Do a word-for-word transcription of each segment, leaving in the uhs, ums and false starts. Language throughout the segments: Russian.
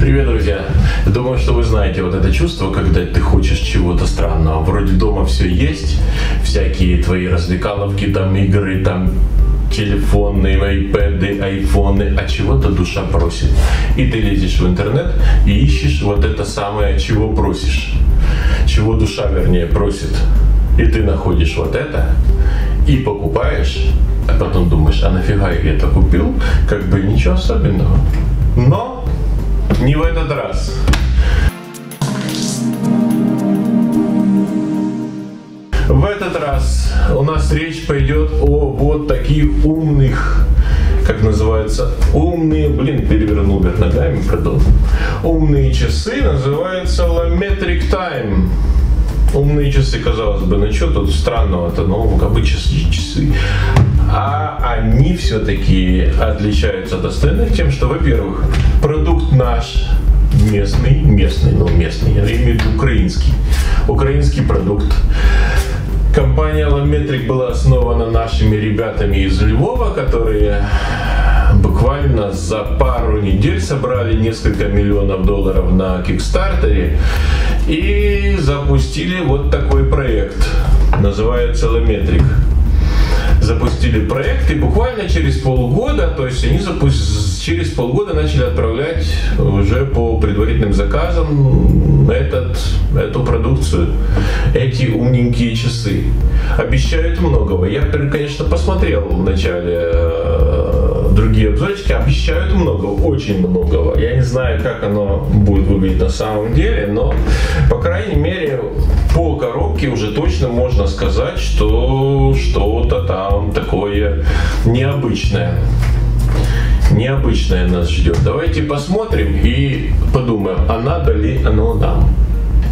Привет, друзья! Думаю, что вы знаете вот это чувство, когда ты хочешь чего-то странного. Вроде дома все есть, всякие твои развлекаловки, там игры, там телефоны, айпэды, айфоны, а чего-то душа просит. И ты лезешь в интернет и ищешь вот это самое, чего просишь. Чего душа, вернее, просит. И ты находишь вот это и покупаешь, а потом думаешь, а нафига я это купил? Как бы ничего особенного. Но не в этот раз. В этот раз у нас речь пойдет о вот таких умных, как называется, умные, блин, перевернул Берт ногами, продолжу. Умные часы, называются LaMetric Time. Умные часы, казалось бы, ну что тут странного-то, ну как бы часы, часы. А они все-таки отличаются от остальных тем, что, во-первых, продукт наш, местный, местный, ну местный, я имею в виду украинский, украинский продукт. Компания LaMetric была основана нашими ребятами из Львова, которые буквально за пару недель собрали несколько миллионов долларов на Kickstarter и запустили вот такой проект, называется LaMetric. Запустили проект и буквально через полгода, то есть они запу... через полгода начали отправлять уже по предварительным заказам этот, эту продукцию, эти умненькие часы. Обещают многого. Я, конечно, посмотрел вначале другие обзорчики, обещают многого, очень многого. Я не знаю, как оно будет выглядеть на самом деле, но, по крайней мере, по коробке уже точно можно сказать, что что-то там такое необычное. Необычное нас ждет. Давайте посмотрим и подумаем, а надо ли оно нам.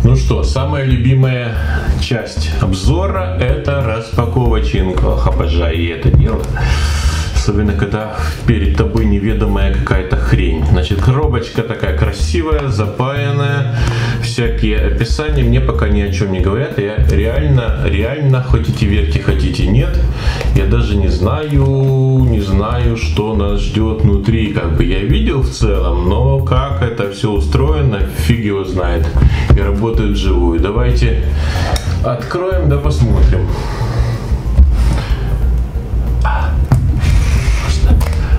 Ну что, самая любимая часть обзора – это распаковочинка. Обожаю это дело. Особенно, когда перед тобой неведомая какая-то хрень. Значит, коробочка такая красивая, запаянная, всякие описания мне пока ни о чем не говорят. Я реально, реально, хотите верьте, хотите нет. Я даже не знаю, не знаю, что нас ждет внутри. Как бы я видел в целом, но как это все устроено, фиг его знает. И работает вживую. Давайте откроем, да посмотрим.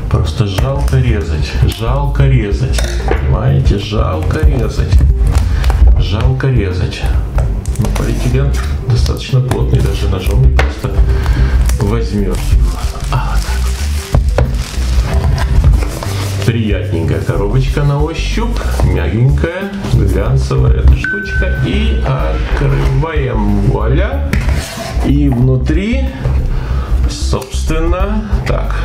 Просто жалко резать, жалко резать, понимаете, жалко резать, жалко резать. Но полиэтилен достаточно плотный, даже ножом не просто возьмешь его. А, вот так. Приятненькая коробочка на ощупь, мягенькая, глянцевая эта штучка. И открываем, вуаля, и внутри, собственно, так.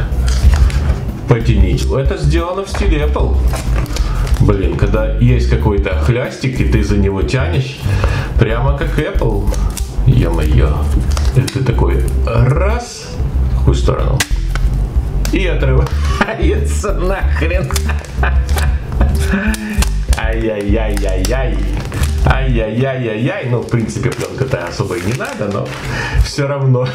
Потянить. Это сделано в стиле Apple. Блин, когда есть какой-то хлястик, и ты за него тянешь, прямо как Apple. Е-мое. И ты такой раз, в какую сторону, и отрывается нахрен. Ай-яй-яй-яй-яй. Ай-яй-яй-яй-яй. Ну, в принципе, пленка-то особо и не надо, но все равно.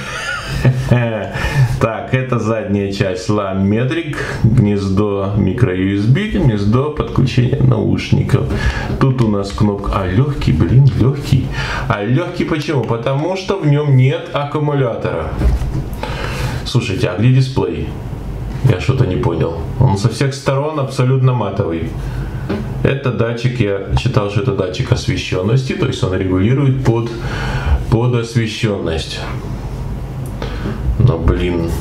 Так, это задняя часть LaMetric, гнездо микро ю эс би, гнездо подключения наушников. Тут у нас кнопка, а легкий, блин, легкий. А легкий почему? Потому что в нем нет аккумулятора. Слушайте, а где дисплей? Я что-то не понял. Он со всех сторон абсолютно матовый. Это датчик, я читал, что это датчик освещенности, то есть он регулирует под, под освещенность. Но, блин,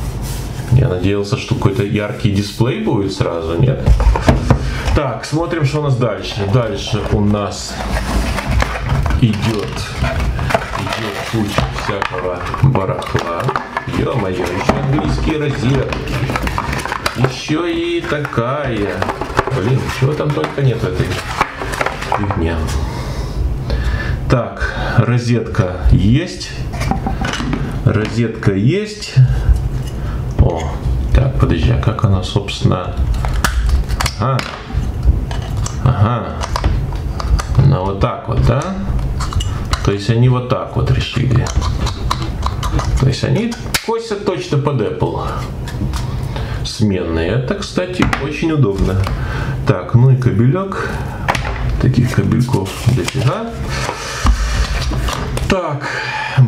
я надеялся, что какой-то яркий дисплей будет сразу, нет? Так, смотрим, что у нас дальше. Дальше у нас идет, идет куча всякого барахла. Ё-моё, еще английские розетки. Еще и такая. Блин, чего там только нет в этой фигне. Так, розетка есть. Розетка есть. О, так, подожди, а как она, собственно? Ага. Ага. Она вот так вот, да? То есть они вот так вот решили. То есть они косят точно под Apple. Сменные. Это, кстати, очень удобно. Так, ну и кабелек. Таких кабельков дофига. Так,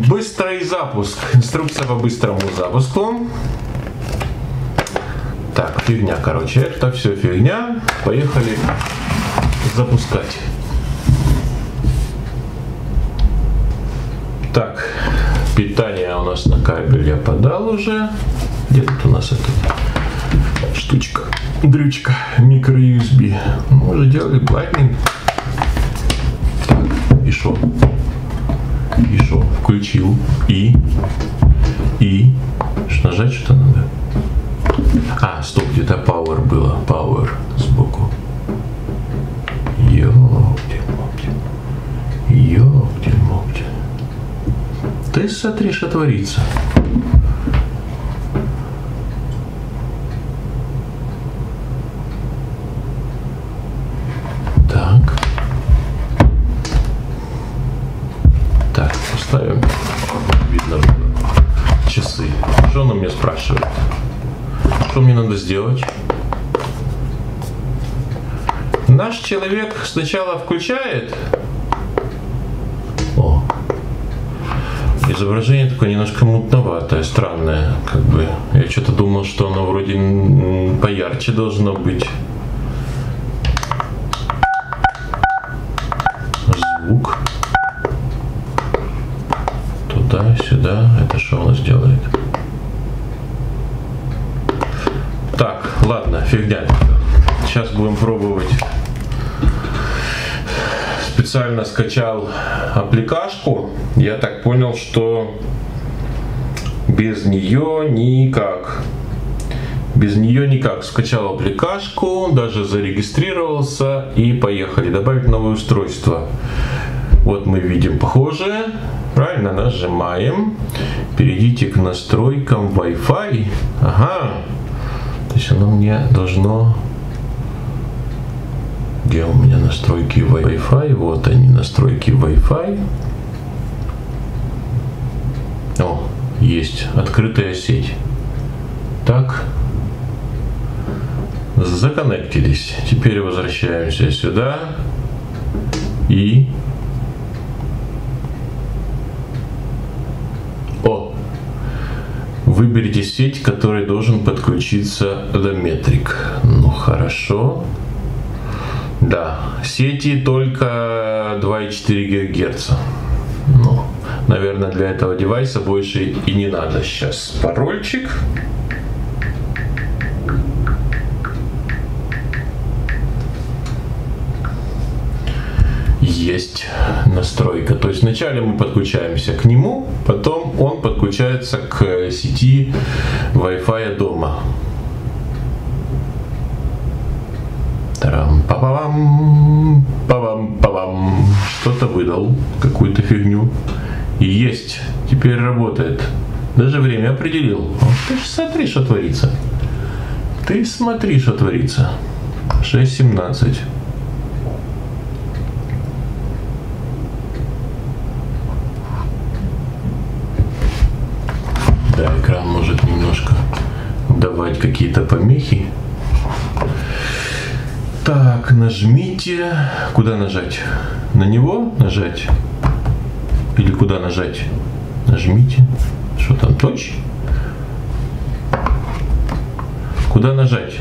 быстрый запуск. Инструкция по быстрому запуску. Так, фигня, короче, это все фигня. Поехали запускать. Так, питание у нас на кабель я подал уже. Где тут у нас эта штучка? Дрючка, микро-ю эс би. Мы уже делали Lightning. Так, и шо? И шо? Включил. И? И? Что, нажать что-то надо? А, стоп, где-то Power было. Power сбоку. Ёптель-моптель. Ёптель-моптель. Ты смотри, что творится. Ставим, видно, часы. Что она меня спрашивает? Что мне надо сделать? Наш человек сначала включает. О. Изображение такое немножко мутноватое, странное, как бы. Я что-то думал, что оно вроде поярче должно быть. Звук. Сюда, это что у нас делает? Так, ладно, фигня. Сейчас будем пробовать. Специально скачал аппликашку. Я так понял, что без нее никак. Без нее никак. Скачал аппликашку, даже зарегистрировался и поехали. Добавить новое устройство. Вот мы видим похожее. Правильно, нажимаем. Перейдите к настройкам Wi-Fi. Ага. То есть оно мне должно... Где у меня настройки Wi-Fi? Вот они, настройки Wi-Fi. О, есть. Открытая сеть. Так. Законнектились. Теперь возвращаемся сюда. И... Выберите сеть, к которой должен подключиться LaMetric. Ну хорошо. Да, сети только два и четыре гигагерца. Ну, наверное, для этого девайса больше и не надо. Сейчас парольчик. Есть настройка. То есть вначале мы подключаемся к нему, потом он подключается к сети Wi-Fi дома. Тарам-па-па-пам, па-пам-па-пам. Что-то выдал, какую-то фигню. И есть. Теперь работает. Даже время определил. Ты ж смотри, что творится. Ты смотри, что творится. шесть семнадцать. Экран может немножко давать какие-то помехи. Так, нажмите. Куда нажать? На него нажать? Или куда нажать? Нажмите. Что там, точь? Куда нажать?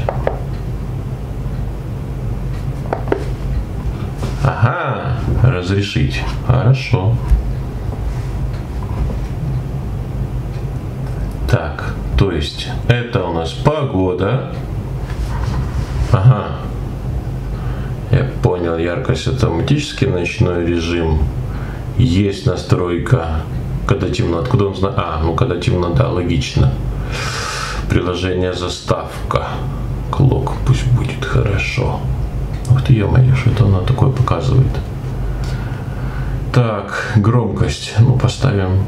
Ага, разрешить. Хорошо. Так, то есть это у нас погода. Ага. Я понял, яркость автоматически, ночной режим. Есть настройка. Когда темно, откуда он знает? А, ну когда темно, да, логично. Приложение заставка. Клок, пусть будет хорошо. Ух ты, ё-моё, что это она такое показывает? Так, громкость. Ну, поставим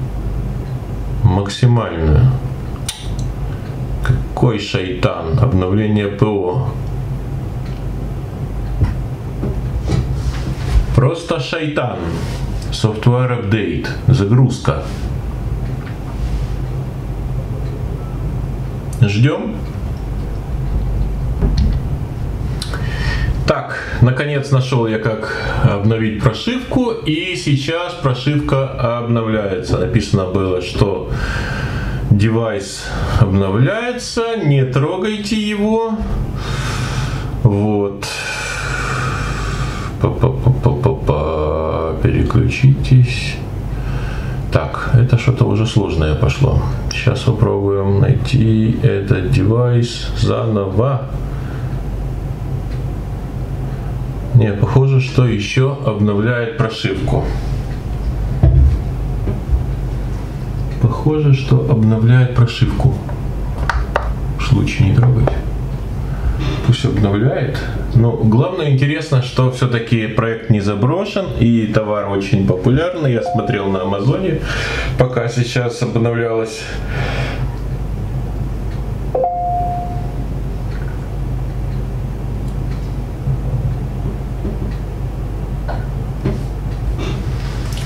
максимальную. Какой шайтан. Обновление ПО. Просто шайтан. Software Update. Загрузка. Ждем. Так, наконец нашел я, как обновить прошивку, и сейчас прошивка обновляется. Написано было, что девайс обновляется, не трогайте его. Вот. Па-па-па-па-па-па. Переключитесь. Так, это что-то уже сложное пошло. Сейчас попробуем найти этот девайс заново. Не, похоже, что еще обновляет прошивку. Похоже, что обновляет прошивку. Уж лучше не трогать. Пусть обновляет. Но главное, интересно, что все-таки проект не заброшен и товар очень популярный. Я смотрел на Амазоне, пока сейчас обновлялось.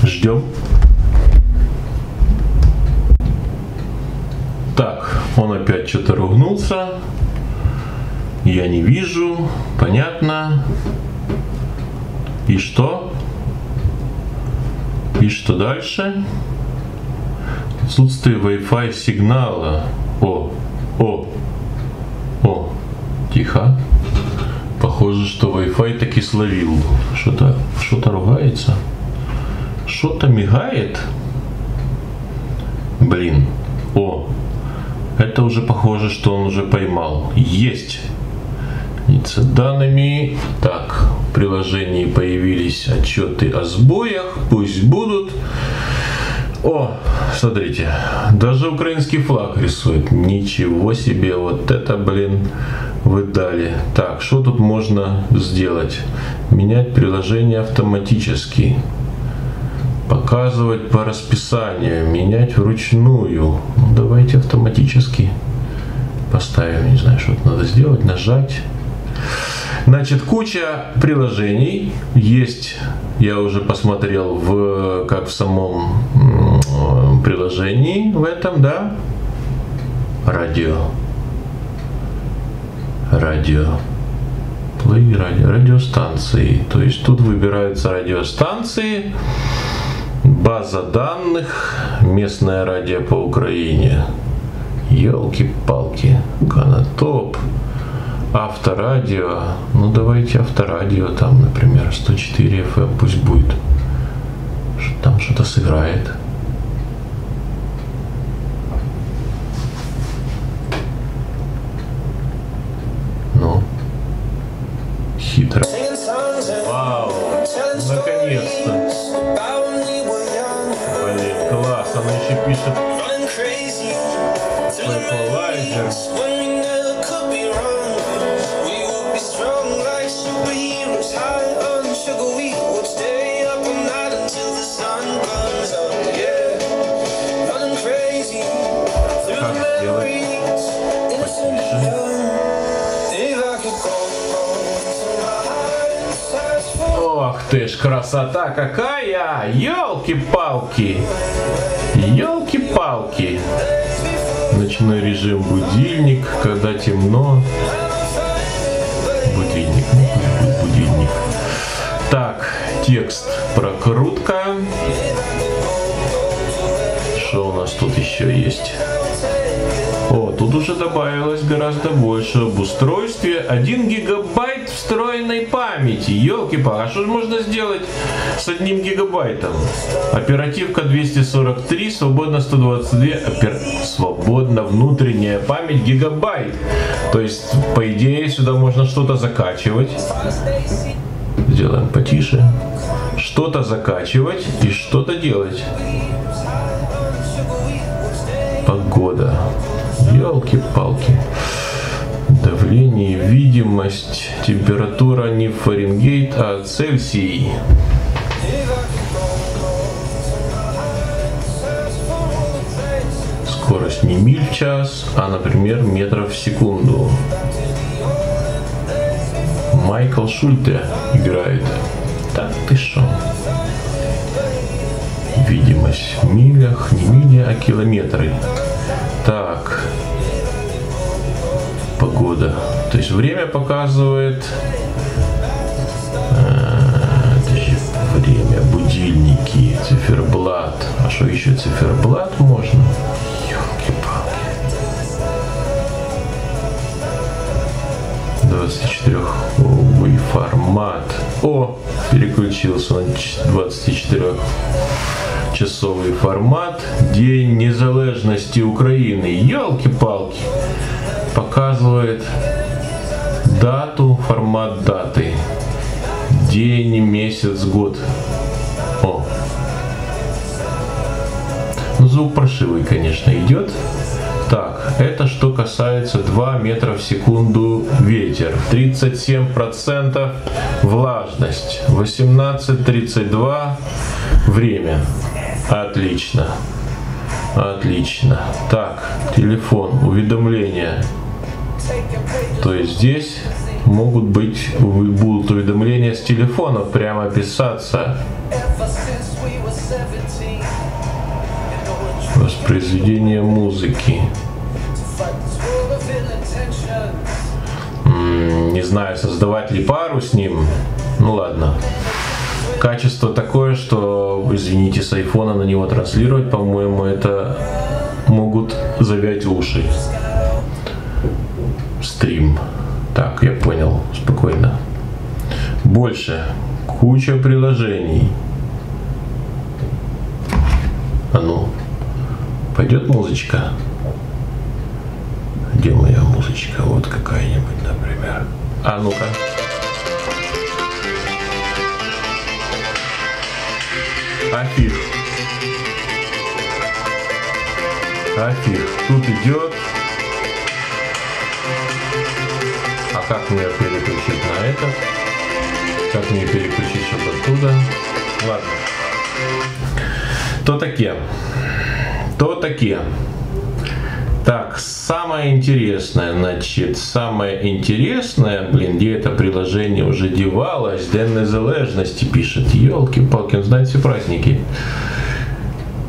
Ждем. Так, он опять что-то ругнулся. Я не вижу, понятно. И что? И что дальше? Отсутствие Wi-Fi сигнала. О, о, о, тихо. Похоже, что Wi-Fi таки словил. Что-то, что-то ругается. Что-то мигает. Блин, о, это уже похоже, что он уже поймал. Есть. С данными. Так, в приложении появились отчеты о сбоях, пусть будут. О, смотрите, даже украинский флаг рисует. Ничего себе, вот это, блин, вы дали. Так, что тут можно сделать? Менять приложение автоматически. Показывать по расписанию, менять вручную. Ну, давайте автоматически поставим, не знаю, что-то надо сделать, нажать. Значит, куча приложений есть, я уже посмотрел, в, как в самом приложении в этом, да, радио, радио, плей, радио, радиостанции, то есть тут выбираются радиостанции, база данных, местное радио по Украине, елки-палки, Конотоп. Авторадио, ну давайте авторадио там, например, сто четыре эф эм пусть будет. Там что-то сыграет. Ну, хитро. Вау, наконец-то. Блин, класс, она еще пишет. Ох ты ж, красота какая! Ёлки-палки! Ёлки-палки! Ночной режим, будильник, когда темно. Будильник, будильник. Так, текст, прокрутка. Что у нас тут еще есть? О, тут уже добавилось гораздо больше об устройстве. один гигабайт встроенной памяти. Ёлки-палки, а что же можно сделать с одним гигабайтом? Оперативка двести сорок три, свободно сто двадцать два, опер... свободно внутренняя память гигабайт. То есть, по идее, сюда можно что-то закачивать. Сделаем потише. Что-то закачивать и что-то делать. Погода. Ёлки-палки. Давление, видимость, температура не Фаренгейт, а Цельсий. Скорость не миль в час, а, например, метров в секунду. Майкл Шульте играет. Так ты шо? Видимость в милях, не мили, а километры. Так, погода, то есть время показывает формат. О, переключился на двадцатичетырёхчасовый формат. День незалежности Украины. Ёлки-палки. Показывает дату, формат даты. День, месяц, год. О. Ну, звук паршивый, конечно, идет. Так, это что касается два метра в секунду ветер, тридцать семь процентов влажность, восемнадцать тридцать два время. Отлично, отлично. Так, телефон, уведомления. То есть здесь могут быть, будут уведомления с телефона прямо писаться. Воспроизведение музыки. М-м, не знаю, создавать ли пару с ним. Ну ладно. Качество такое, что, извините, с айфона на него транслировать, по-моему, это могут завять уши. Стрим. Так, я понял. Спокойно. Больше. Куча приложений. А ну. Пойдет музычка? Где моя музычка? Вот какая-нибудь, например. А ну-ка. Афиш. Афиш. Тут идет. А как мне переключить на это? Как мне переключить, чтобы оттуда? Ладно. То такие. То такие. Так, самое интересное, значит, самое интересное, блин, где это приложение уже девалось, День незалежности пишет, елки-палки, он знает все праздники.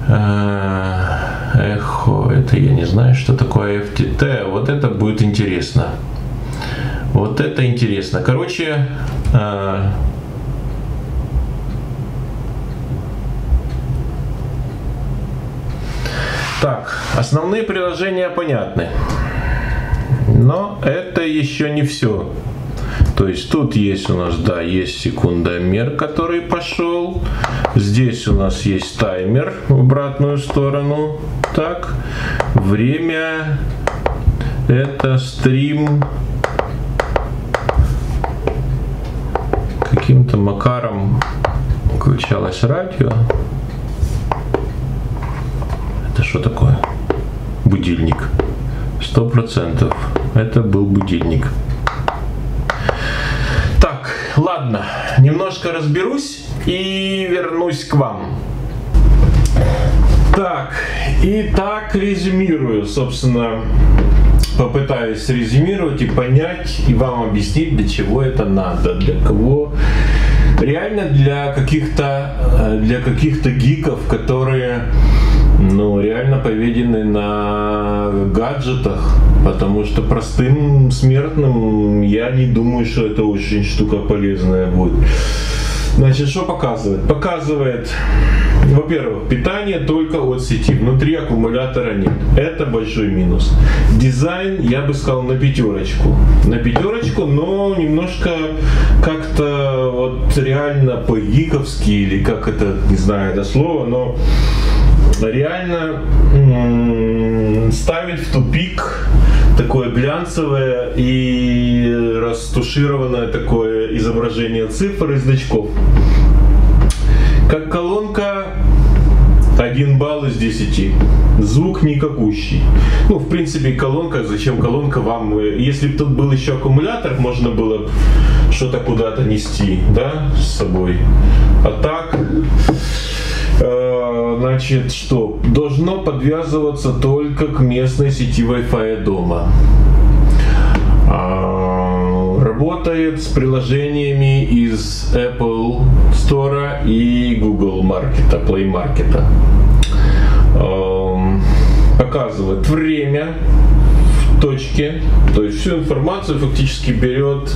Эхо, это я не знаю, что такое ай эф ти ти ти, вот это будет интересно. Вот это интересно. Короче, так, основные приложения понятны, но это еще не все. То есть тут есть у нас, да, есть секундомер, который пошел. Здесь у нас есть таймер в обратную сторону. Так, время, это стрим. Каким-то макаром включалось радио. Что такое? Будильник. Сто процентов. Это был будильник. Так, ладно. Немножко разберусь и вернусь к вам. Так, и так резюмирую, собственно, попытаюсь резюмировать и понять, и вам объяснить, для чего это надо, для кого. Реально для каких-то, для каких-то гиков, которые... Ну, реально поведены на гаджетах, потому что простым смертным я не думаю, что это очень штука полезная будет. Значит, что показывает? Показывает, во-первых, питание только от сети, внутри аккумулятора нет. Это большой минус. Дизайн, я бы сказал, на пятерочку. На пятерочку, но немножко как-то вот реально по-гиковски, или как это, не знаю это слово, но... Реально м-м, ставит в тупик такое глянцевое и растушированное такое изображение цифр и значков. Как колонка один балл из десяти. Звук никакущий. Ну, в принципе, колонка, зачем колонка вам? Если бы тут был еще аккумулятор, можно было что-то куда-то нести, да, с собой. А так... Значит, что? Должно подвязываться только к местной сети Wi-Fi дома. Работает с приложениями из Apple Store и Google Market, Play Market. Показывает время в точке. То есть всю информацию фактически берет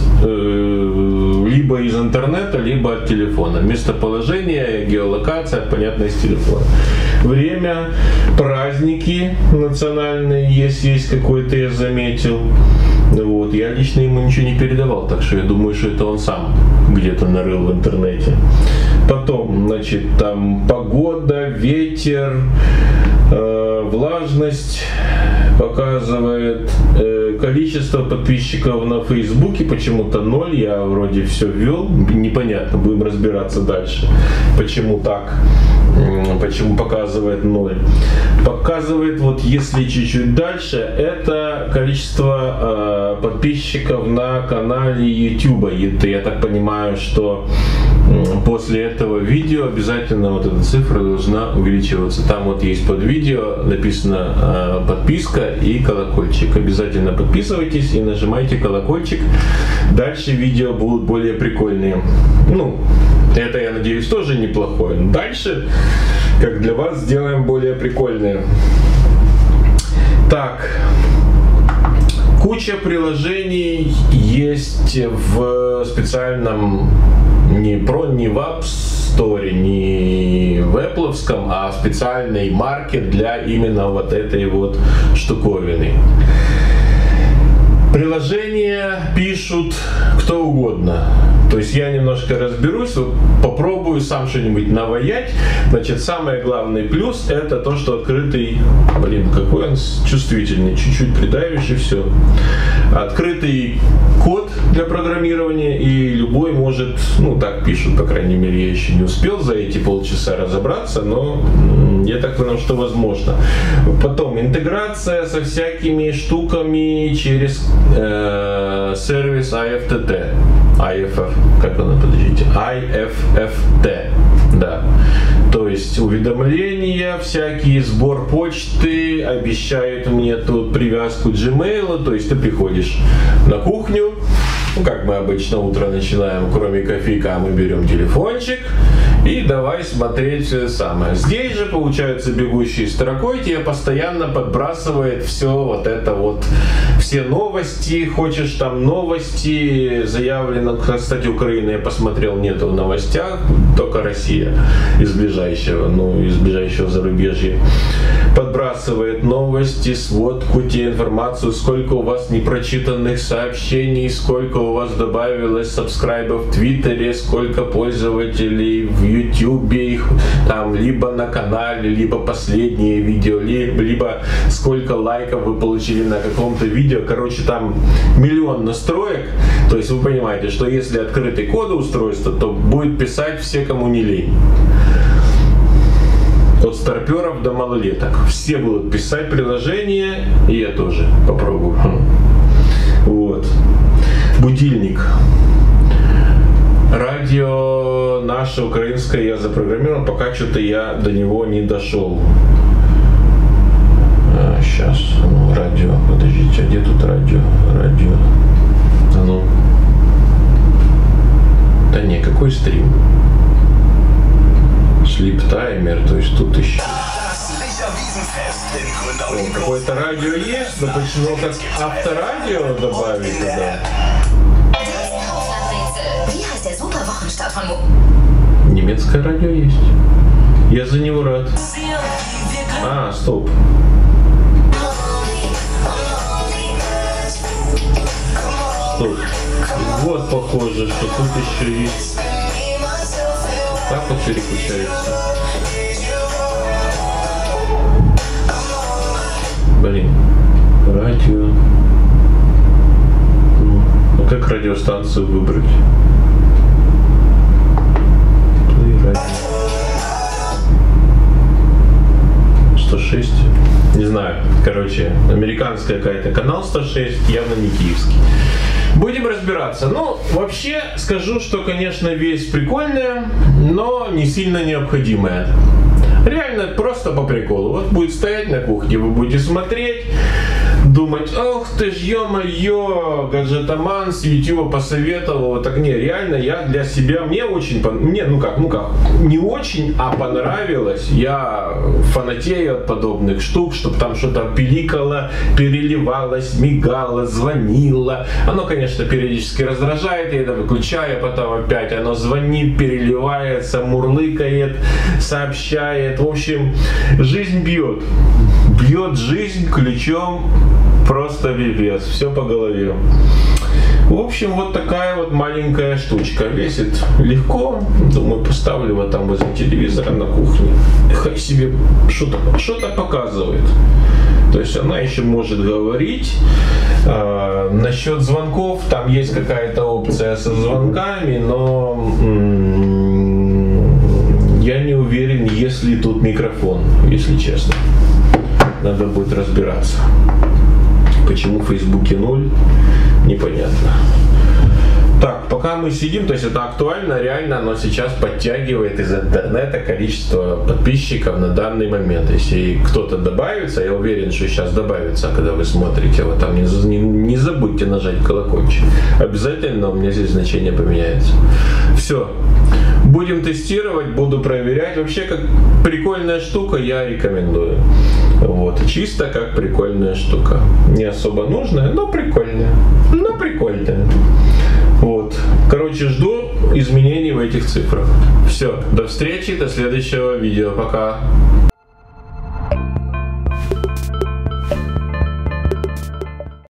либо из интернета, либо от телефона. Местоположение, геолокация, понятно, из телефона. Время, праздники национальные, если есть какой-то, я заметил. Вот. Я лично ему ничего не передавал, так что я думаю, что это он сам где-то нарыл в интернете. Потом, значит, там погода, ветер, э, влажность показывает, э, количество подписчиков на Фейсбуке почему-то ноль, я вроде все ввел, непонятно, будем разбираться дальше, почему так. Почему показывает ноль? Показывает, вот если чуть-чуть дальше, это количество э, подписчиков на канале YouTube. И я так понимаю, что э, после этого видео обязательно вот эта цифра должна увеличиваться. Там вот есть под видео написано э, подписка и колокольчик. Обязательно подписывайтесь и нажимайте колокольчик. Дальше видео будут более прикольные. Ну, это, я надеюсь, тоже неплохое. Дальше, как для вас, сделаем более прикольные. Так, куча приложений есть в специальном, не про, не в App Store, не в Apple'овском, а специальный маркет для именно вот этой вот штуковины. Приложения пишут кто угодно. То есть я немножко разберусь, попробую сам что-нибудь наваять. Значит, самый главный плюс это то, что открытый, блин, какой он чувствительный, чуть-чуть придавишь и все. Открытый код для программирования, и любой может, ну так пишут, по крайней мере, я еще не успел за эти полчаса разобраться, но я так понял, что возможно. Потом интеграция со всякими штуками через э, сервис ай эф ти ти ти. ай эф эф, как она, подождите, ай эф эф ти, да, то есть уведомления, всякие, сбор почты, обещают мне тут привязку Gmail, то есть ты приходишь на кухню, ну, как мы обычно утро начинаем, кроме кофейка, мы берем телефончик и давай смотреть все самое. Здесь же, получается, бегущей строкой тебе постоянно подбрасывает все вот это вот, все новости, хочешь там новости, заявлено, кстати, Украина, я посмотрел, нету в новостях, только Россия из ближайшего, ну, из ближайшего зарубежья. Подбрасывает новости, сводку, те информацию, сколько у вас непрочитанных сообщений, сколько у вас добавилось сабскрайбов в Твиттере, сколько пользователей в Ютубе, их там либо на канале, либо последние видео, либо, либо сколько лайков вы получили на каком-то видео. Короче, там миллион настроек. То есть вы понимаете, что если открытый коды устройства, то будет писать все, кому не лень. От старперов до малолеток. Все будут писать приложение, и я тоже попробую. Вот. Будильник. Радио наше украинское я запрограммировал, пока что-то я до него не дошел. А, сейчас, ну, радио, подождите, а где тут радио? Радио. А ну. Да не, какой стрим? Sleep Timer, то есть тут еще. О, какое-то радио есть, но почему как авторадио добавить туда? Немецкое радио есть. Я за него рад. А, стоп. Стоп. Вот похоже, что тут еще есть. Так вот переключается. Блин. Радио. Ну, а как радиостанцию выбрать? сто шесть, не знаю, короче, американская какая-то, канал сто шесть, явно не киевский. Будем разбираться. Ну, вообще, скажу, что, конечно, вещь прикольная, но не сильно необходимая. Реально, просто по приколу. Вот будет стоять на кухне, вы будете смотреть. думать, ох ты ж, ё-моё, гаджетоман с YouTube посоветовал. Так не, реально я для себя, мне очень, мне, ну как, ну как, не очень, а понравилось. Я фанатею от подобных штук, чтобы там что-то пиликало, переливалось, мигало, звонило. Оно, конечно, периодически раздражает, я это выключаю, потом опять оно звонит, переливается, мурлыкает, сообщает. В общем, жизнь бьет. Бьет жизнь ключом, просто пипец, все по голове. В общем, вот такая вот маленькая штучка, весит легко, думаю, поставлю вот там возле телевизора на кухне, хай себе что-то что-то показывает. То есть она еще может говорить. Э, насчет звонков, там есть какая-то опция со звонками, но м-м, я не уверен, есть ли тут микрофон, если честно. Надо будет разбираться, почему в Фейсбуке ноль, непонятно. Так, пока мы сидим, то есть это актуально, реально оно сейчас подтягивает из интернета количество подписчиков на данный момент. Если кто-то добавится, я уверен, что сейчас добавится, когда вы смотрите, вот там не, не, не забудьте нажать колокольчик. Обязательно у меня здесь значение поменяется. Все. Будем тестировать, буду проверять. Вообще, как прикольная штука, я рекомендую. Вот, чисто как прикольная штука. Не особо нужная, но прикольная. Но прикольная. Вот. Короче, жду изменений в этих цифрах. Все, до встречи, до следующего видео. Пока.